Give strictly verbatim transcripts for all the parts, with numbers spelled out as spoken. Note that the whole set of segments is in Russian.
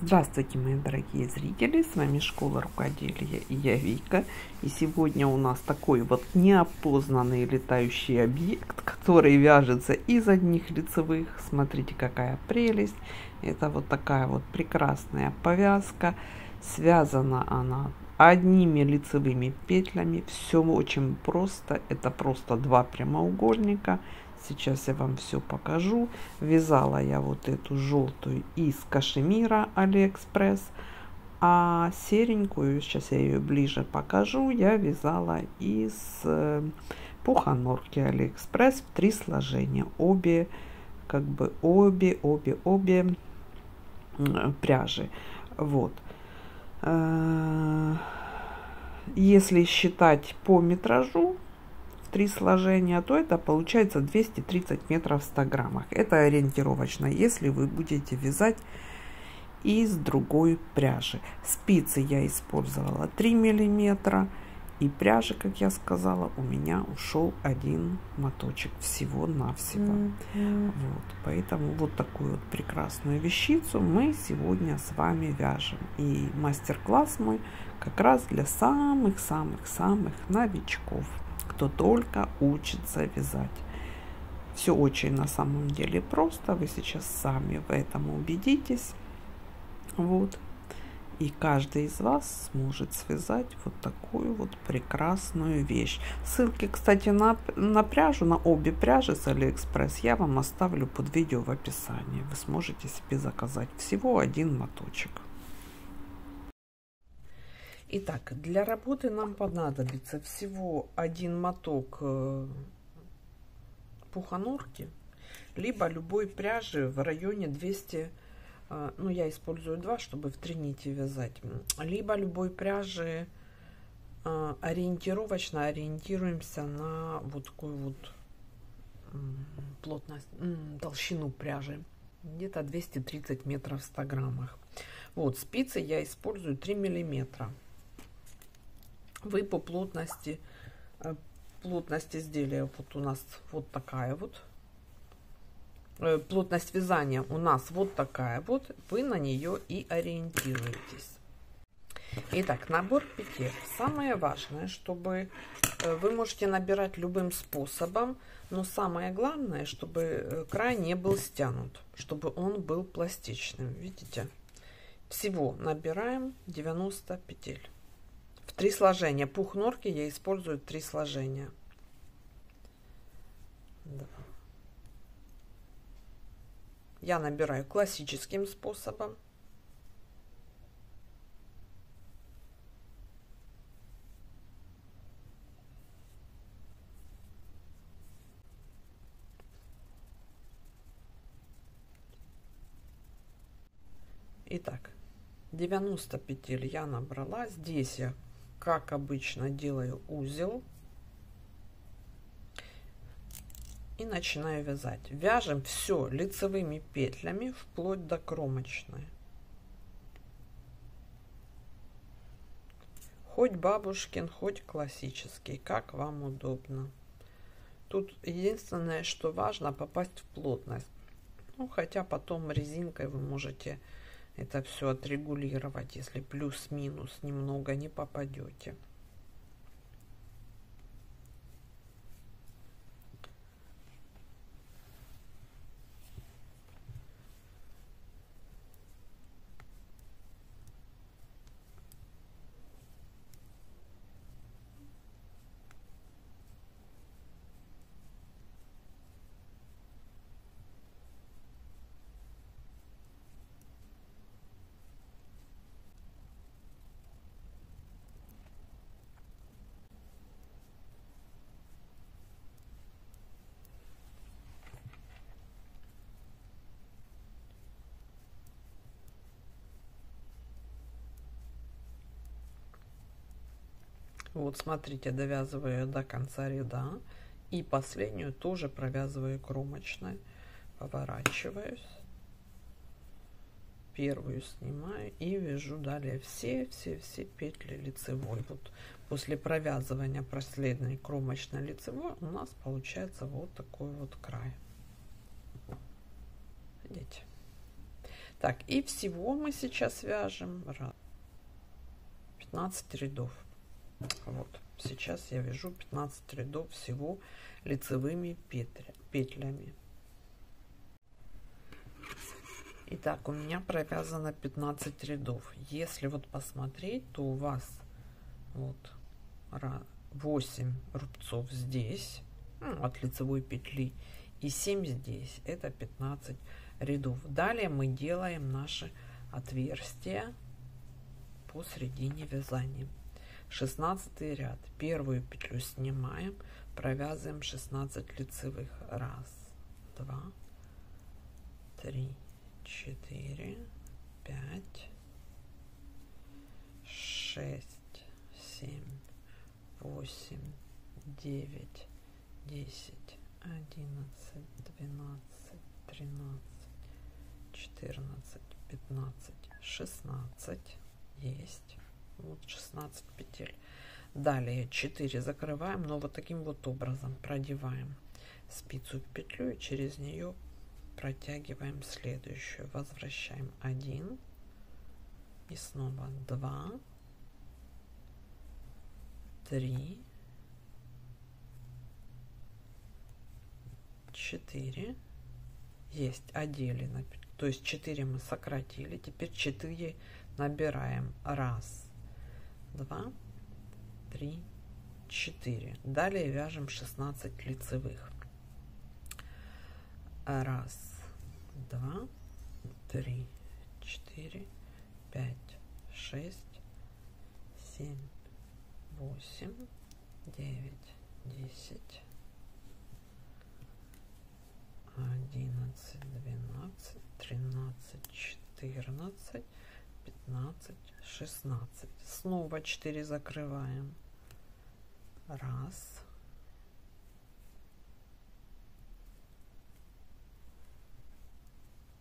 Здравствуйте, мои дорогие зрители, с вами Школа Рукоделия и я Вика. И сегодня у нас такой вот неопознанный летающий объект, который вяжется из одних лицевых. Смотрите, какая прелесть. Это вот такая вот прекрасная повязка. Связана она одними лицевыми петлями. Все очень просто. Это просто два прямоугольника. Сейчас я вам все покажу. Вязала я вот эту желтую из кашемира AliExpress, а серенькую, сейчас я ее ближе покажу, я вязала из пуха норки AliExpress в три сложения. Обе, как бы обе, обе, обе пряжи. Вот. Если считать по метражу, три сложения, то это получается двести тридцать метров в ста граммах. Это ориентировочно, если вы будете вязать из другой пряжи. Спицы я использовала три миллиметра, и пряжи, как я сказала, у меня ушел один моточек всего-навсего. Mm-hmm. Вот, поэтому вот такую вот прекрасную вещицу мы сегодня с вами вяжем. И мастер-класс мой как раз для самых-самых-самых новичков, кто только учится вязать. Все очень на самом деле просто, вы сейчас сами в этом убедитесь. Вот, и каждый из вас сможет связать вот такую вот прекрасную вещь. Ссылки, кстати, на, на пряжу, на обе пряжи с AliExpress я вам оставлю под видео в описании. Вы сможете себе заказать всего один моточек. Итак, для работы нам понадобится всего один моток пухонорки, либо любой пряжи в районе двухсот, ну я использую два, чтобы в три нити вязать, либо любой пряжи ориентировочно ориентируемся на вот такую вот плотность, толщину пряжи, где-то двести тридцать метров в ста граммах. Вот, спицы я использую три миллиметра. Вы по плотности плотность изделия вот у нас вот такая вот, плотность вязания у нас вот такая вот, вы на нее и ориентируетесь. Итак, набор петель. Самое важное, чтобы вы можете набирать любым способом, но самое главное, чтобы край не был стянут, чтобы он был пластичным. Видите, всего набираем девяносто петель. В три сложения. Пух норки я использую три сложения. Два. Я набираю классическим способом. Итак, девяносто петель я набрала. Здесь я, как обычно, делаю узел и начинаю вязать. Вяжем все лицевыми петлями вплоть до кромочной. Хоть бабушкин, хоть классический, как вам удобно. Тут единственное, что важно, попасть в плотность. Ну, хотя потом резинкой вы можете это все отрегулировать, если плюс-минус немного не попадете. Вот, смотрите, довязываю до конца ряда и последнюю тоже провязываю кромочной. Поворачиваюсь, первую снимаю и вяжу далее все-все-все петли лицевой. Вот после провязывания последней кромочной лицевой у нас получается вот такой вот край. Видите? Так, и всего мы сейчас вяжем пятнадцать рядов. Вот, сейчас я вяжу пятнадцать рядов всего лицевыми петлями. Итак, у меня провязано пятнадцать рядов. Если вот посмотреть, то у вас вот восемь рубцов здесь, ну, от лицевой петли, и семь здесь. Это пятнадцать рядов. Далее мы делаем наши отверстия посередине вязания. шестнадцатый ряд. Первую петлю снимаем, провязываем шестнадцать лицевых. Раз, два, три, четыре, пять, шесть, семь, восемь, девять, десять, одиннадцать, двенадцать, тринадцать, четырнадцать, пятнадцать, шестнадцать. Есть. Вот шестнадцать петель. Далее четыре закрываем, но вот таким вот образом продеваем спицу в петлю и через нее протягиваем следующую. Возвращаем один и снова два, три, четыре. Есть, отделено. То есть четыре мы сократили, теперь четыре набираем. Раз, два, три, четыре. Далее вяжем шестнадцать лицевых. Раз, два, три, четыре, пять, шесть, семь, восемь, девять, десять, одиннадцать, двенадцать, тринадцать, четырнадцать, пятнадцать, шестнадцать. Снова четыре закрываем. Раз,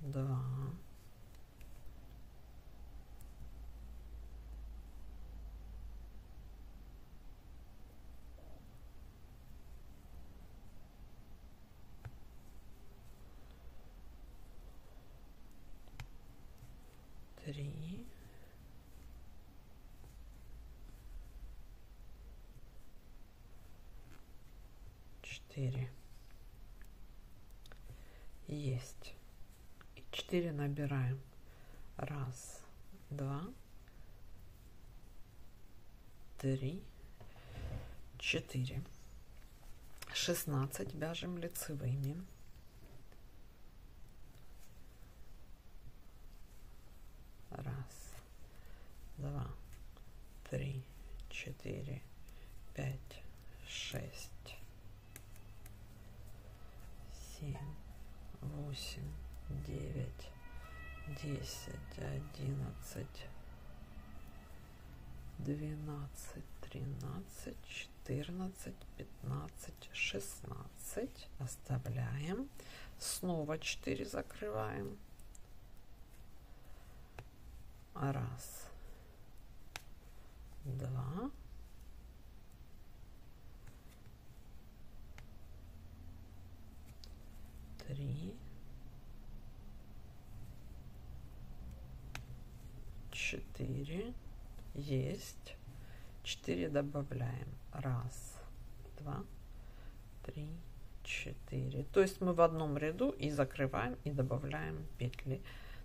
два, три, четыре. Есть. четыре набираем. Раз, два, три, четыре. шестнадцать вяжем лицевыми. Раз, два, три, четыре, пять, шесть, семь, восемь, девять, десять, одиннадцать, двенадцать, тринадцать, четырнадцать, пятнадцать, шестнадцать. Оставляем. Снова четыре закрываем. Раз, два, три, четыре. Есть. четыре добавляем. Раз, два, три, четыре. То есть мы в одном ряду и закрываем, и добавляем петли.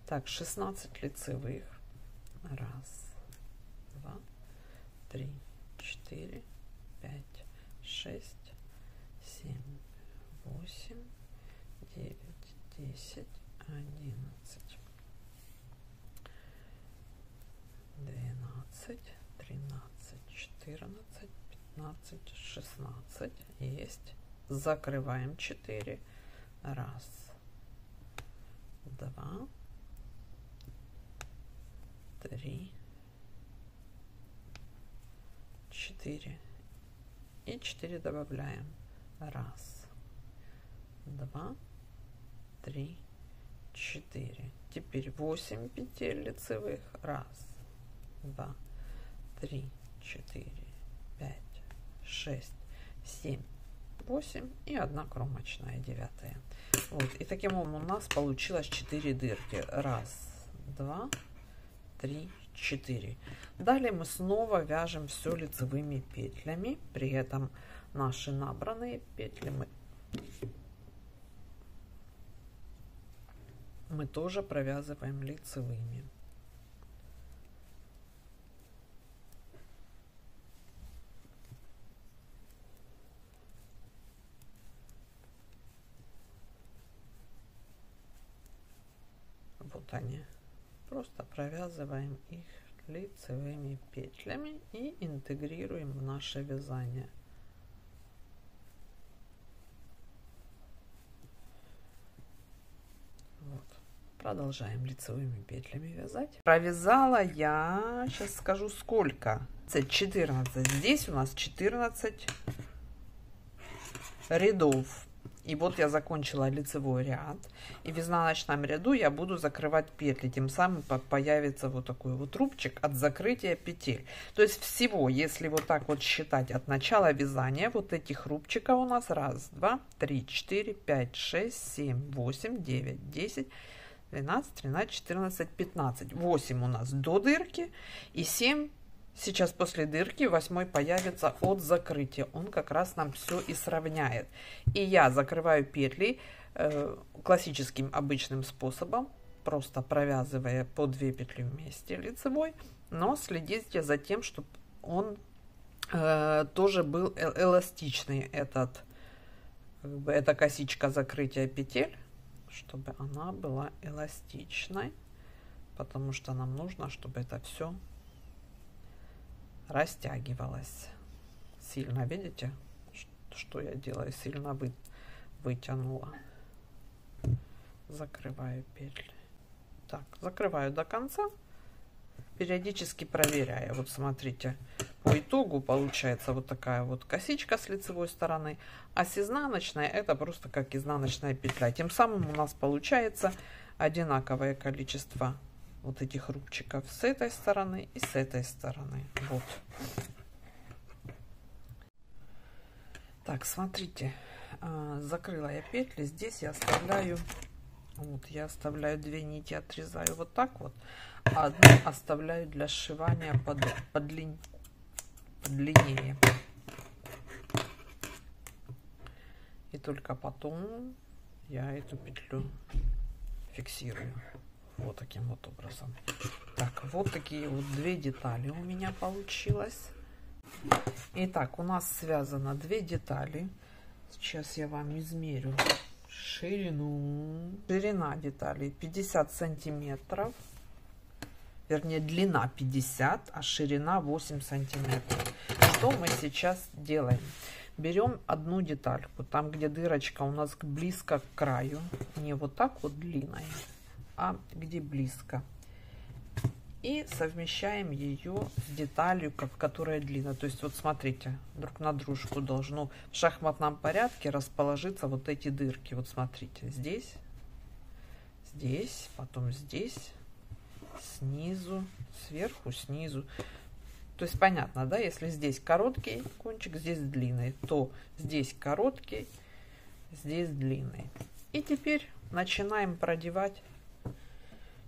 Так, шестнадцать лицевых. Раз, два, три, четыре, пять, шесть, семь, восемь, девять, десять, одиннадцать. двенадцать, тринадцать, четырнадцать, пятнадцать, шестнадцать. Есть. Закрываем четыре. Раз, два, три, четыре. И четыре добавляем. Раз, два, три, четыре. Теперь восемь петель лицевых. Раз, два, три, четыре, пять, шесть, семь, восемь и одна кромочная, девятая. Вот, и таким образом у нас получилось четыре дырки. Раз, два, три, четыре. Далее мы снова вяжем все лицевыми петлями, при этом наши набранные петли мы мы тоже провязываем лицевыми. Вот они. Просто провязываем их лицевыми петлями и интегрируем в наше вязание. Продолжаем лицевыми петлями вязать. Провязала я, сейчас скажу сколько, четырнадцать. Здесь у нас четырнадцать рядов. И вот я закончила лицевой ряд. И в изнаночном ряду я буду закрывать петли. Тем самым появится вот такой вот рубчик от закрытия петель. То есть всего, если вот так вот считать от начала вязания, вот этих рубчиков у нас раз, два, три, четыре, пять, шесть, семь, восемь, девять, десять, двенадцать, тринадцать, четырнадцать, пятнадцать. восемь у нас до дырки и семь сейчас после дырки, восемь появится от закрытия. Он как раз нам все и сравняет. И я закрываю петли э, классическим обычным способом, просто провязывая по две петли вместе лицевой, но следите за тем, чтобы он э, тоже был эластичный, этот, как бы, эта косичка закрытия петель, чтобы она была эластичной, потому что нам нужно, чтобы это все растягивалось сильно. Видите, что я делаю? Сильно вы, вытянула. Закрываю петли. Так, закрываю до конца, периодически проверяю. Вот смотрите, по итогу получается вот такая вот косичка с лицевой стороны, а с изнаночной это просто как изнаночная петля. Тем самым у нас получается одинаковое количество вот этих рубчиков с этой стороны и с этой стороны. Вот так, смотрите, закрыла я петли. Здесь я оставляю, вот я оставляю две нити, отрезаю вот так вот, а одну оставляю для сшивания под, под линь, подлиннее. И только потом я эту петлю фиксирую вот таким вот образом. Так, вот такие вот две детали у меня получилось. Итак, у нас связано две детали. Сейчас я вам измерю ширину. Ширина деталей пятьдесят сантиметров. Вернее, длина пятьдесят, а ширина восемь сантиметров. Что мы сейчас делаем? Берем одну детальку, там где дырочка у нас близко к краю, не вот так вот длинной, а где близко, и совмещаем ее с деталью, которая длинная. То есть вот смотрите, друг на дружку должно в шахматном порядке расположиться вот эти дырки. Вот смотрите, здесь, здесь, потом здесь, снизу, сверху, снизу. То есть понятно, да, если здесь короткий кончик, здесь длинный, то здесь короткий, здесь длинный. И теперь начинаем продевать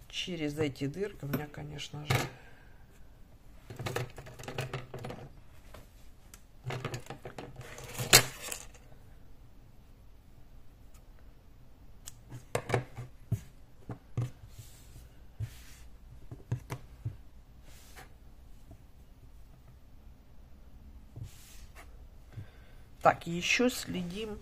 через эти дырки. У меня, конечно же, так, еще следим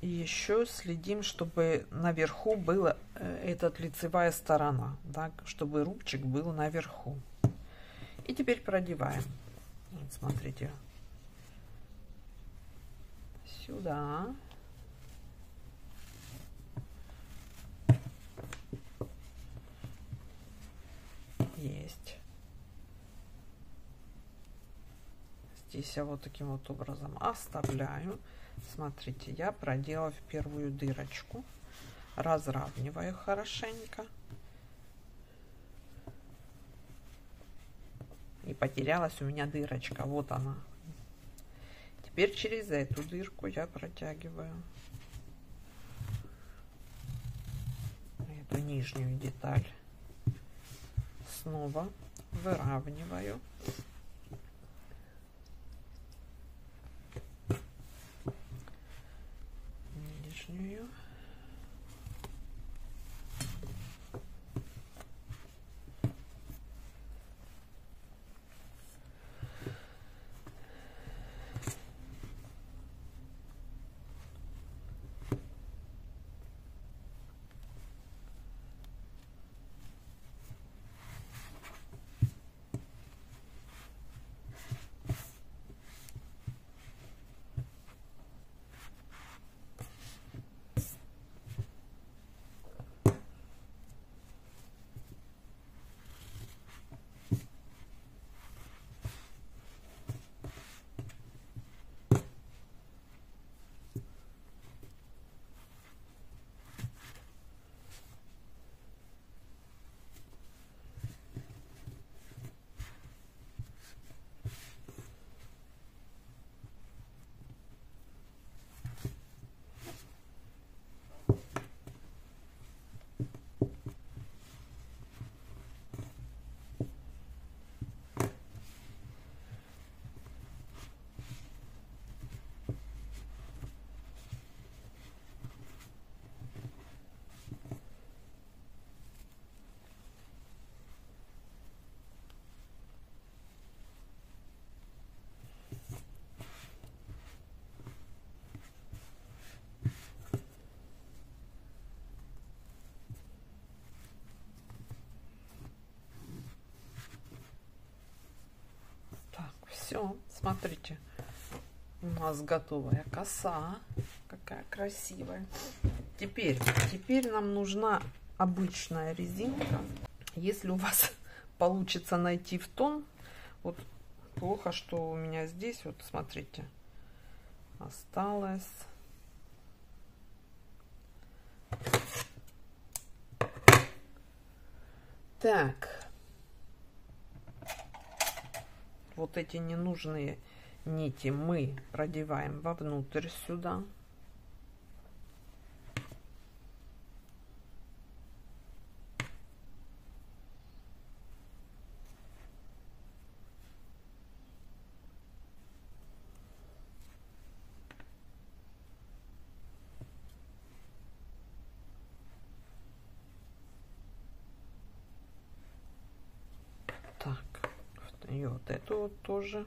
еще следим, чтобы наверху была этот лицевая сторона, так, чтобы рубчик был наверху. И теперь продеваем. Вот, смотрите, сюда. Есть. Здесь я вот таким вот образом оставляю. Смотрите, я проделав первую дырочку, разравниваю хорошенько. И потерялась у меня дырочка. Вот она, теперь через эту дырку я протягиваю эту нижнюю деталь, снова выравниваю. Все, смотрите, у нас готовая коса, какая красивая. Теперь, теперь нам нужна обычная резинка. Если у вас получится найти в тон, вот плохо, что у меня здесь, вот смотрите, осталось. Так. Вот эти ненужные нити мы продеваем вовнутрь сюда. И вот эту вот тоже.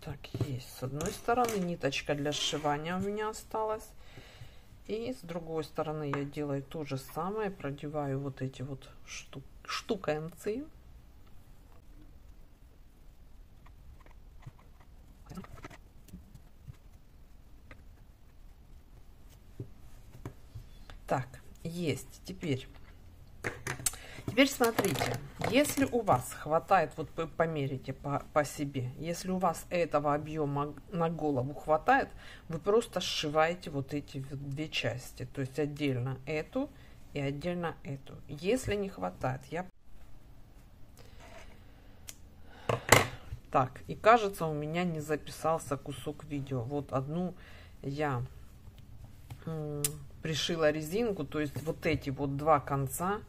Так, есть. С одной стороны ниточка для сшивания у меня осталась. И с другой стороны я делаю то же самое, продеваю вот эти вот штук, штукенцы. Так, есть. Теперь, теперь смотрите, если у вас хватает, вот вы померите по, по себе, если у вас этого объема на голову хватает, вы просто сшиваете вот эти две части, то есть отдельно эту и отдельно эту. Если не хватает, я... Так, и кажется, у меня не записался кусок видео. Вот одну я пришила резинку, то есть вот эти вот два конца.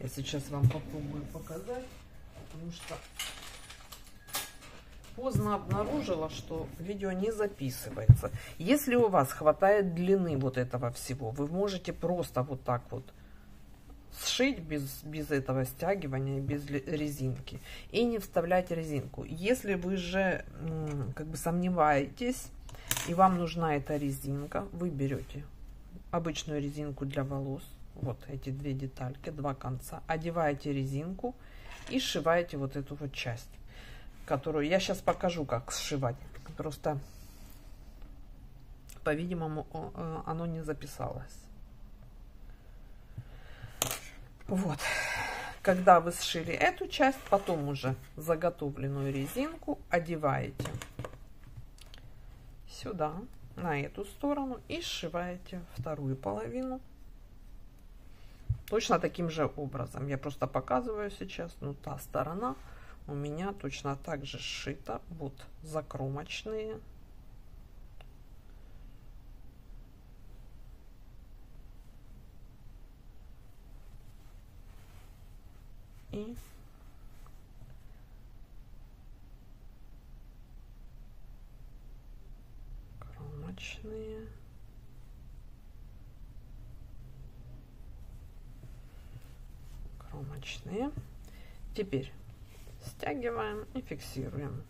Я сейчас вам попробую показать, потому что поздно обнаружила, что видео не записывается. Если у вас хватает длины вот этого всего, вы можете просто вот так вот сшить без, без этого стягивания, без резинки. И не вставлять резинку. Если вы же как бы сомневаетесь и вам нужна эта резинка, вы берете обычную резинку для волос. Вот эти две детальки, два конца. Одеваете резинку и сшиваете вот эту вот часть, которую я сейчас покажу, как сшивать. Просто, по-видимому, оно не записалось. Вот. когда вы сшили эту часть, потом уже заготовленную резинку одеваете сюда, на эту сторону, и сшиваете вторую половину точно таким же образом. Я просто показываю сейчас, ну, та сторона у меня точно так же сшита. Вот закромочные. И кромочные. Кромочные. Теперь стягиваем и фиксируем.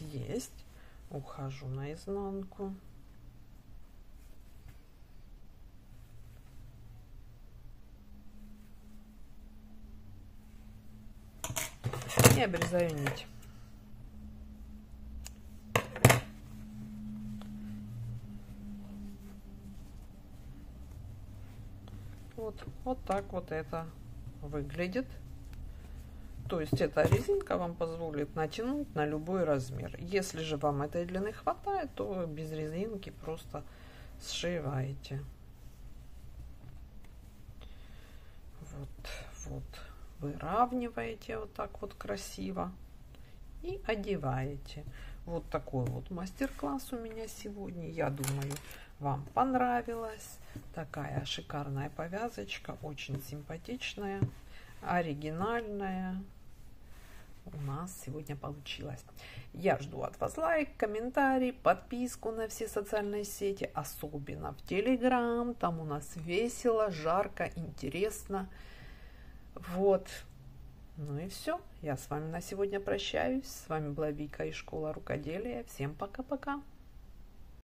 Есть. Ухожу на изнанку. И обрезаю нить. Вот, вот так вот это выглядит. То есть эта резинка вам позволит натянуть на любой размер. Если же вам этой длины хватает, то вы без резинки просто сшиваете. Вот, вот. Выравниваете вот так вот красиво и одеваете. Вот такой вот мастер-класс у меня сегодня. Я думаю, вам понравилась. Такая шикарная повязочка, очень симпатичная, оригинальная. У нас сегодня получилось. Я жду от вас лайк, комментарий, подписку на все социальные сети, особенно в Телеграм. Там у нас весело, жарко, интересно. Вот. Ну и все. Я с вами на сегодня прощаюсь. С вами была Вика и Школа Рукоделия. Всем пока-пока.